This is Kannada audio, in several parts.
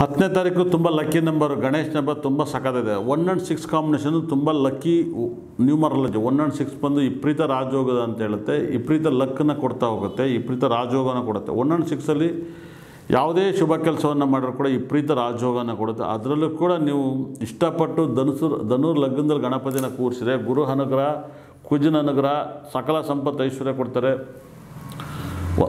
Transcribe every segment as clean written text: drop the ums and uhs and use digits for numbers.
ಹತ್ತನೇ ತಾರೀಕು ತುಂಬ ಲಕ್ಕಿ ನಂಬರು ಗಣೇಶನ ಹಬ್ಬ ತುಂಬ ಸಖತ್ತಿದೆ. 1 and 6 ಕಾಂಬಿನೇಷನ್ ತುಂಬ ಲಕ್ಕಿ ನ್ಯೂಮರಾಲಜಿ. 1 and 6 ಬಂದು ವಿಪರೀತ ರಾಜಯೋಗದ ಅಂತ ಹೇಳುತ್ತೆ, ವಿಪರೀತ ಲಕ್ಕನ್ನು ಕೊಡ್ತಾ ಹೋಗುತ್ತೆ, ವಿಪರೀತ ರಾಜಯೋಗನ ಕೊಡುತ್ತೆ. 1 and 6 ಅಲ್ಲಿ ಯಾವುದೇ ಶುಭ ಕೆಲಸವನ್ನು ಮಾಡಿದ್ರು ಕೂಡ ವಿಪರೀತ ರಾಜಯೋಗನ ಕೊಡುತ್ತೆ. ಅದರಲ್ಲೂ ಕೂಡ ನೀವು ಇಷ್ಟಪಟ್ಟು ಧನುರ್ ಲಗ್ನದಲ್ಲಿ ಗಣಪತಿನ ಕೂರಿಸಿದರೆ ಗುರು ಅನುಗ್ರಹ, ಕುಜನ ಅನುಗ್ರಹ, ಸಕಲ ಸಂಪತ್ತು ಐಶ್ವರ್ಯ ಕೊಡ್ತಾರೆ.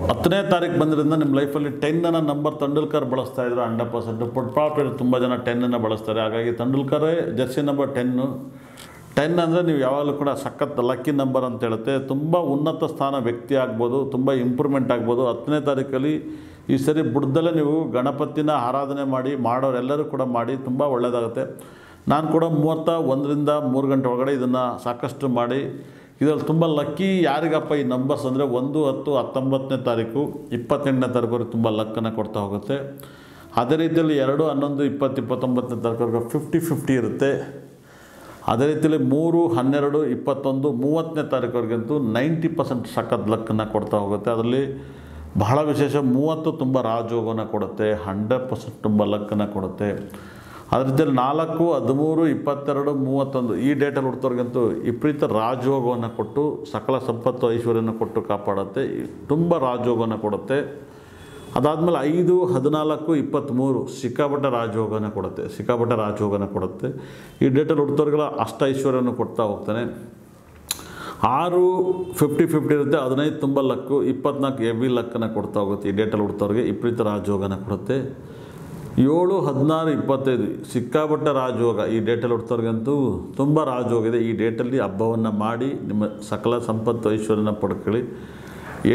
10ನೇ ತಾರೀಕು ಬಂದಿರೋದ್ರಿಂದ ನಿಮ್ಮ ಲೈಫಲ್ಲಿ 10 ನಂಬರ್ ತೆಂಡೂಲ್ಕರ್ ಬಳಸ್ತಾ ಇದ್ರು 100%. ಫುಟ್ಬಾಲ್ ತುಂಬ ಜನ 10 ಬಳಸ್ತಾರೆ, ಹಾಗಾಗಿ ತೆಂಡೂಲ್ಕರೇ ಜರ್ಸಿ ನಂಬರ್ 10 ಅಂದರೆ ನೀವು ಯಾವಾಗಲೂ ಕೂಡ ಸಖತ್ ಲಕ್ಕಿ ನಂಬರ್ ಅಂತ ಹೇಳುತ್ತೆ. ತುಂಬ ಉನ್ನತ ಸ್ಥಾನ ವ್ಯಕ್ತಿ ಆಗ್ಬೋದು, ತುಂಬ ಇಂಪ್ರೂವ್ಮೆಂಟ್ ಆಗ್ಬೋದು. 10ನೇ ತಾರೀಕಲ್ಲಿ ಈ ಸರಿ ಬುಡದಲ್ಲೇ ನೀವು ಗಣಪತಿನ ಆರಾಧನೆ ಮಾಡೋರೆಲ್ಲರೂ ಕೂಡ ಮಾಡಿ ತುಂಬ ಒಳ್ಳೆಯದಾಗುತ್ತೆ. ನಾನು ಕೂಡ ಮುಹೂರ್ತ 1 ರಿಂದ 3 ಗಂಟೆ ಒಳಗಡೆ ಇದನ್ನು ಸಾಕಷ್ಟು ಮಾಡಿ ಇದರಲ್ಲಿ ತುಂಬ ಲಕ್ಕಿ. ಯಾರಿಗಪ್ಪ ಈ ನಂಬರ್ಸ್ ಅಂದರೆ 1, 10, 19ನೇ ತಾರೀಕು, 28ನೇ ತಾರೀಕುವರೆಗೆ ತುಂಬ ಲಕ್ಕನ್ನು ಕೊಡ್ತಾ ಹೋಗುತ್ತೆ. ಅದೇ ರೀತಿಯಲ್ಲಿ 2, 11, 20, 29ನೇ ತಾರೀಕುವರೆಗೆ 50-50 ಇರುತ್ತೆ. ಅದೇ ರೀತಿಯಲ್ಲಿ 3, 12, 21, 30ನೇ ತಾರೀಕುವರೆಗಂತೂ 90% ಸಖತ್ ಲಕ್ಕನ್ನು ಕೊಡ್ತಾ ಹೋಗುತ್ತೆ. ಅದರಲ್ಲಿ ಬಹಳ ವಿಶೇಷ 30 ತುಂಬ ರಾಜಯೋಗನ ಕೊಡುತ್ತೆ, 100% ತುಂಬ ಲಕ್ಕನ್ನು ಕೊಡುತ್ತೆ. ಅದ್ರ ಜೊತೆಲಿ 4, 13, 22, 31 ಈ ಡೇಟಲ್ಲಿ ಹುಡ್ತವ್ರಿಗಂತೂ ವಿಪರೀತ ರಾಜಯೋಗವನ್ನು ಕೊಟ್ಟು ಸಕಲ ಸಂಪತ್ತು ಐಶ್ವರ್ಯನ ಕೊಟ್ಟು ಕಾಪಾಡುತ್ತೆ, ತುಂಬ ರಾಜಯೋಗವನ್ನು ಕೊಡುತ್ತೆ. ಅದಾದಮೇಲೆ 5, 14, 23 ಸಿಕ್ಕಾಪಟ್ಟೆ ರಾಜಯೋಗನ ಕೊಡುತ್ತೆ, ಸಿಕ್ಕಾಪಟ್ಟೆ ರಾಜಯೋಗನ ಕೊಡುತ್ತೆ. ಈ ಡೇಟಲ್ಲಿ ಹುಡ್ತವ್ರಿಗೆಲ್ಲ ಅಷ್ಟ ಐಶ್ವರ್ಯವನ್ನು ಕೊಡ್ತಾ ಹೋಗ್ತಾನೆ. 6, 50-50 ಇರುತ್ತೆ. 15 ತುಂಬ ಲಕ್ಕು, 24 ಹೆವಿ ಲಕ್ಕನ್ನು ಕೊಡ್ತಾ ಹೋಗುತ್ತೆ. ಈ ಡೇಟಲ್ಲಿ ಹುಡ್ತವ್ರಿಗೆ ವಿಪರೀತ ರಾಜಯೋಗನ ಕೊಡುತ್ತೆ. 7, 16, 25 ಸಿಕ್ಕಾಪಟ್ಟೆ ರಾಜಯೋಗ. ಈ ಡೇಟಲ್ಲಿ ಹುಡ್ತವ್ರಿಗಂತೂ ತುಂಬ ರಾಜಯೋಗ ಇದೆ. ಈ ಡೇಟಲ್ಲಿ ಹಬ್ಬವನ್ನು ಮಾಡಿ ನಿಮ್ಮ ಸಕಲ ಸಂಪತ್ತು ಐಶ್ವರ್ಯನ ಪಡ್ಕೊಳ್ಳಿ.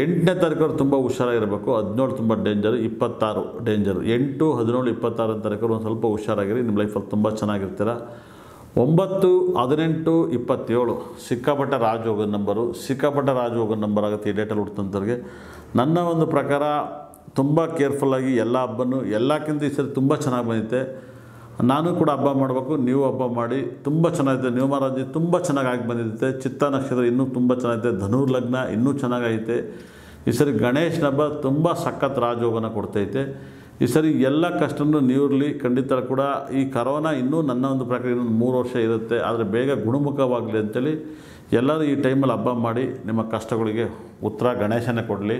8ನೇ ತಾರೀಕವ್ರು ತುಂಬ ಹುಷಾರಾಗಿರಬೇಕು. 17 ತುಂಬ ಡೇಂಜರು, 26 ಡೇಂಜರು. 8, 17, 26 ತಾರೀಕವ್ರು ಒಂದು ಸ್ವಲ್ಪ ಹುಷಾರಾಗಿರಿ, ನಿಮ್ಮ ಲೈಫಲ್ಲಿ ತುಂಬ ಚೆನ್ನಾಗಿರ್ತೀರ. 9, 18, 27 ಸಿಕ್ಕಾಪಟ್ಟೆ ರಾಜಯೋಗದ ನಂಬರು, ಸಿಕ್ಕಾಪಟ್ಟೆ ರಾಜಯೋಗದ ನಂಬರ್ ಆಗುತ್ತೆ ಈ ಡೇಟಲ್ಲಿ ಹುಡ್ತಂಥವ್ರಿಗೆ. ನನ್ನ ಒಂದು ಪ್ರಕಾರ ತುಂಬ ಕೇರ್ಫುಲ್ಲಾಗಿ ಎಲ್ಲ ಹಬ್ಬನೂ ಎಲ್ಲಕ್ಕಿಂತ ಈ ಸರಿ ತುಂಬ ಚೆನ್ನಾಗಿ ಬಂದಿದೆ. ನಾನು ಕೂಡ ಹಬ್ಬ ಮಾಡಬೇಕು, ನೀವು ಹಬ್ಬ ಮಾಡಿ. ತುಂಬ ಚೆನ್ನಾಗಿದೆ, ನ್ಯೂಮರಾಲಜಿ ತುಂಬ ಚೆನ್ನಾಗಿ ಬಂದಿದೆ. ಚಿತ್ತ ನಕ್ಷತ್ರ ಇನ್ನೂ ತುಂಬ ಚೆನ್ನಾಗಿದೆ, ಧನುರ್ ಲಗ್ನ ಇನ್ನೂ ಚೆನ್ನಾಗೈತೆ. ಈ ಸರಿ ಗಣೇಶನ ಹಬ್ಬ ತುಂಬ ಸಖತ್ ರಾಜಯೋಗನ ಕೊಡ್ತೈತೆ. ಈ ಸರಿ ಎಲ್ಲ ಕಷ್ಟನೂ ನೀವಿರಲಿ ಖಂಡಿತ ಕೂಡ. ಈ ಕರೋನಾ ಇನ್ನೂ ನನ್ನ ಒಂದು ಪ್ರಕಾರ ಇನ್ನೊಂದು 3 ವರ್ಷ ಇರುತ್ತೆ, ಆದರೆ ಬೇಗ ಗುಣಮುಖವಾಗಲಿ ಅಂತೇಳಿ ಎಲ್ಲರೂ ಈ ಟೈಮಲ್ಲಿ ಹಬ್ಬ ಮಾಡಿ ನಿಮ್ಮ ಕಷ್ಟಗಳಿಗೆ ಉತ್ತರ ಗಣೇಶನೇ ಕೊಡಲಿ.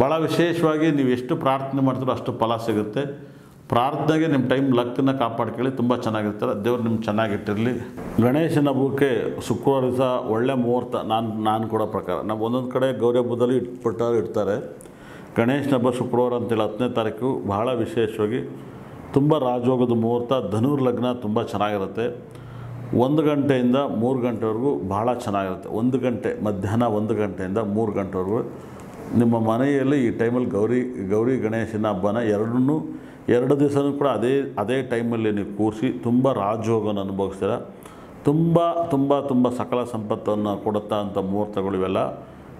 ಭಾಳ ವಿಶೇಷವಾಗಿ ನೀವು ಎಷ್ಟು ಪ್ರಾರ್ಥನೆ ಮಾಡ್ತೀರೋ ಅಷ್ಟು ಫಲ ಸಿಗುತ್ತೆ. ಪ್ರಾರ್ಥನೆಗೆ ನಿಮ್ಮ ಟೈಮ್ ಲಕ್ಕನ್ನು ಕಾಪಾಡ್ಕೊಳ್ಳಿ, ತುಂಬ ಚೆನ್ನಾಗಿರ್ತಾರೆ. ದೇವ್ರು ನಿಮ್ಮ ಚೆನ್ನಾಗಿಟ್ಟಿರಲಿ. ಗಣೇಶನ ಹಬ್ಬಕ್ಕೆ ಶುಕ್ರವಾರ ದಿವಸ ಒಳ್ಳೆ ಮುಹೂರ್ತ ನಾನು ಕೊಡೋ ಪ್ರಕಾರ ನಾವು ಒಂದೊಂದು ಕಡೆ ಗೌರಿ ಹಬ್ಬದಲ್ಲಿ ಇಡ್ತಾರೆ. ಗಣೇಶನ ಹಬ್ಬ ಶುಕ್ರವಾರ ಅಂತೇಳಿ 10ನೇ ತಾರೀಕು ಬಹಳ ವಿಶೇಷವಾಗಿ ತುಂಬ ರಾಜಯೋಗದ ಮುಹೂರ್ತ. ಧನುರ್ ಲಗ್ನ ತುಂಬ ಚೆನ್ನಾಗಿರುತ್ತೆ. 1 ಗಂಟೆಯಿಂದ 3 ಗಂಟೆವರೆಗೂ ಭಾಳ ಚೆನ್ನಾಗಿರುತ್ತೆ. 1 ಗಂಟೆ ಮಧ್ಯಾಹ್ನ 1 ಗಂಟೆಯಿಂದ 3 ಗಂಟೆವರೆಗೂ ನಿಮ್ಮ ಮನೆಯಲ್ಲಿ ಈ ಟೈಮಲ್ಲಿ ಗೌರಿ ಗಣೇಶನ ಹಬ್ಬನ ಎರಡು ದಿವಸನೂ ಕೂಡ ಅದೇ ಟೈಮಲ್ಲಿ ನೀವು ಕೂರಿಸಿ ತುಂಬ ರಾಜಯೋಗವನ್ನು ಅನುಭವಿಸ್ತೀರ. ತುಂಬ ತುಂಬ ತುಂಬ ಸಕಲ ಸಂಪತ್ತನ್ನು ಕೊಡುತ್ತಾ ಅಂಥ ಮುಹೂರ್ತಗಳು ಇವೆಲ್ಲ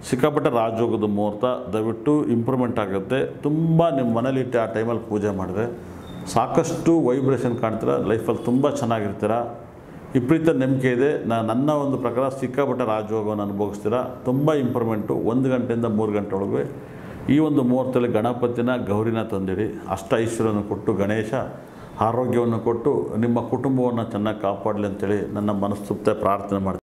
ಸಿಕ್ಕಾಪಟ್ಟೆ ರಾಜಯೋಗದ ಮುಹೂರ್ತ. ದಯವಿಟ್ಟು ಇಂಪ್ರೂವ್ಮೆಂಟ್ ಆಗುತ್ತೆ. ತುಂಬ ನಿಮ್ಮ ಮನೇಲಿಟ್ಟು ಆ ಟೈಮಲ್ಲಿ ಪೂಜೆ ಮಾಡಿದ್ರೆ ಸಾಕಷ್ಟು ವೈಬ್ರೇಷನ್ ಕಾಣ್ತೀರ, ಲೈಫಲ್ಲಿ ತುಂಬ ಚೆನ್ನಾಗಿರ್ತೀರ. ವಿಪರೀತ ನಂಬಿಕೆ ಇದೆ. ನನ್ನ ಒಂದು ಪ್ರಕಾರ ಸಿಕ್ಕಾಪಟ್ಟೆ ರಾಜಯೋಗವನ್ನು ಅನುಭವಿಸ್ತೀರ, ತುಂಬ ಇಂಪ್ರೂವ್ಮೆಂಟು. 1 ಗಂಟೆಯಿಂದ 3 ಗಂಟೆ ಒಳಗೆ ಈ ಒಂದು ಮುಹೂರ್ತದಲ್ಲಿ ಗಣಪತಿನ ಗೌರಿನ ತಂದಿಡಿ. ಅಷ್ಟ ಐಶ್ವರ್ಯವನ್ನು ಕೊಟ್ಟು ಗಣೇಶ ಆರೋಗ್ಯವನ್ನು ಕೊಟ್ಟು ನಿಮ್ಮ ಕುಟುಂಬವನ್ನು ಚೆನ್ನಾಗಿ ಕಾಪಾಡಲಿ ಅಂತೇಳಿ ನನ್ನ ಮನಸ್ಸುಪ್ತ ಪ್ರಾರ್ಥನೆ ಮಾಡ್ತೀನಿ.